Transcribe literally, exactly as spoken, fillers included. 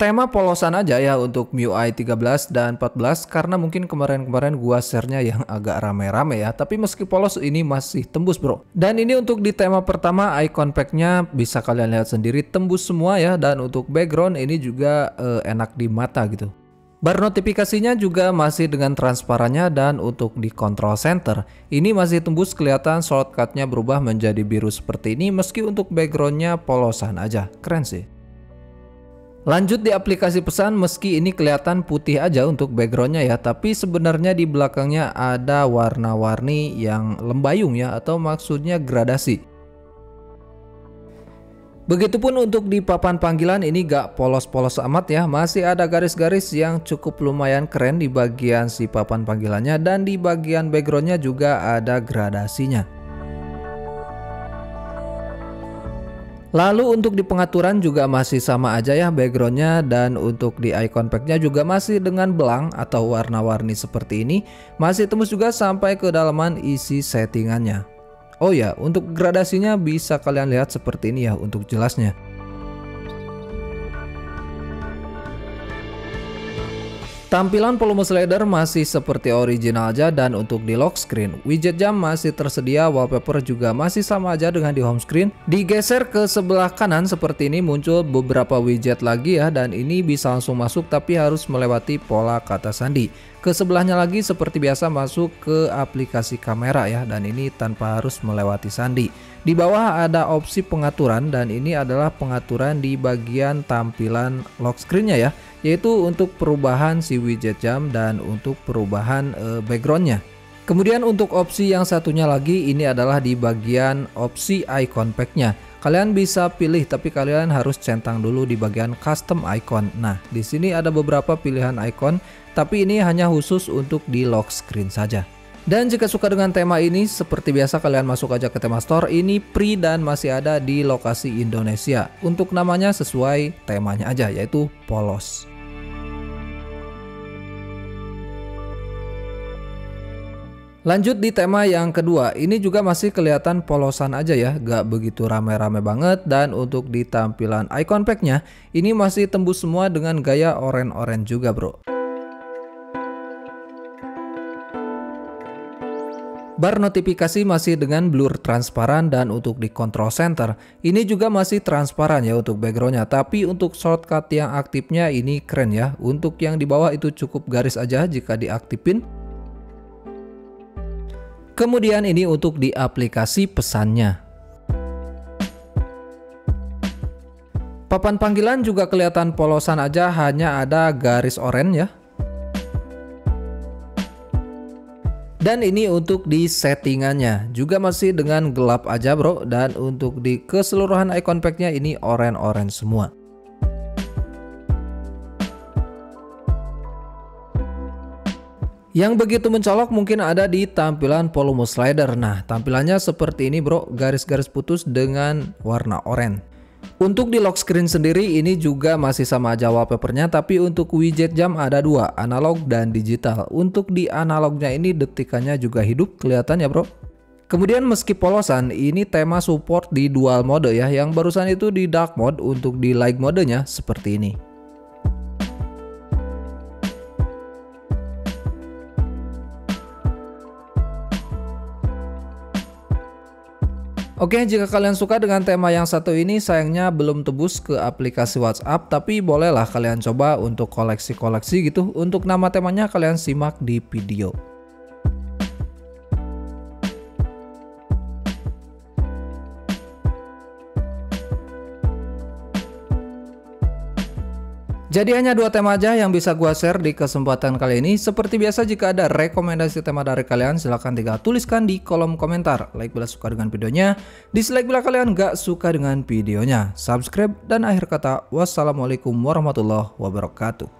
tema polosan aja ya untuk M I U I tiga belas dan empat belas, karena mungkin kemarin-kemarin gua share-nya yang agak rame-rame ya. Tapi meski polos ini masih tembus bro. Dan ini untuk di tema pertama icon pack-nya bisa kalian lihat sendiri tembus semua ya. Dan untuk background ini juga eh, enak di mata gitu. Bar notifikasinya juga masih dengan transparannya, dan untuk di control center ini masih tembus, kelihatan shortcutnya berubah menjadi biru seperti ini meski untuk backgroundnya polosan aja, keren sih. Lanjut di aplikasi pesan, meski ini kelihatan putih aja untuk backgroundnya ya, tapi sebenarnya di belakangnya ada warna-warni yang lembayung ya, atau maksudnya gradasi. Begitupun untuk di papan panggilan ini gak polos-polos amat ya, masih ada garis-garis yang cukup lumayan keren di bagian si papan panggilannya, dan di bagian backgroundnya juga ada gradasinya. Lalu untuk di pengaturan juga masih sama aja ya backgroundnya, dan untuk di icon packnya juga masih dengan belang atau warna-warni seperti ini, masih tembus juga sampai ke dalaman isi settingannya. Oh ya, untuk gradasinya bisa kalian lihat seperti ini ya untuk jelasnya. Tampilan volume slider masih seperti original aja, dan untuk di lock screen widget jam masih tersedia, wallpaper juga masih sama aja dengan di home screen. Digeser ke sebelah kanan seperti ini muncul beberapa widget lagi ya, dan ini bisa langsung masuk tapi harus melewati pola kata sandi. Ke sebelahnya lagi seperti biasa masuk ke aplikasi kamera ya, dan ini tanpa harus melewati sandi. Di bawah ada opsi pengaturan, dan ini adalah pengaturan di bagian tampilan lock screen-nya ya, yaitu untuk perubahan si widget jam dan untuk perubahan eh, backgroundnya. Kemudian untuk opsi yang satunya lagi ini adalah di bagian opsi icon pack-nya. Kalian bisa pilih, tapi kalian harus centang dulu di bagian custom icon. Nah, di sini ada beberapa pilihan icon, tapi ini hanya khusus untuk di lock screen saja. Dan jika suka dengan tema ini, seperti biasa kalian masuk aja ke Tema Store. Ini free dan masih ada di lokasi Indonesia. Untuk namanya sesuai temanya aja, yaitu polos. Lanjut di tema yang kedua, ini juga masih kelihatan polosan aja ya, gak begitu rame-rame banget. Dan untuk di tampilan icon packnya, ini masih tembus semua dengan gaya oranye-oranye juga bro. Bar notifikasi masih dengan blur transparan, dan untuk di control center ini juga masih transparan ya untuk backgroundnya, tapi untuk shortcut yang aktifnya ini keren ya. Untuk yang di bawah itu cukup garis aja jika diaktifin. Kemudian ini untuk di aplikasi pesannya. Papan panggilan juga kelihatan polosan aja, hanya ada garis oranye ya. Dan ini untuk di settingannya juga masih dengan gelap aja bro, dan untuk di keseluruhan icon packnya ini oranye-oranye semua. Yang begitu mencolok mungkin ada di tampilan volume slider. Nah, tampilannya seperti ini bro, garis-garis putus dengan warna oranye. Untuk di lock screen sendiri ini juga masih sama aja wallpapernya, tapi untuk widget jam ada dua, analog dan digital. Untuk di analognya ini detikannya juga hidup, kelihatan ya bro. Kemudian meski polosan, ini tema support di dual mode ya, yang barusan itu di dark mode. Untuk di light modenya seperti ini. Oke, jika kalian suka dengan tema yang satu ini, sayangnya belum tebus ke aplikasi WhatsApp, tapi bolehlah kalian coba untuk koleksi-koleksi gitu. Untuk nama temanya kalian simak di video. Jadi hanya dua tema aja yang bisa gua share di kesempatan kali ini. Seperti biasa, jika ada rekomendasi tema dari kalian silahkan tinggal tuliskan di kolom komentar. Like bila suka dengan videonya, dislike bila kalian gak suka dengan videonya, subscribe, dan akhir kata wassalamualaikum warahmatullahi wabarakatuh.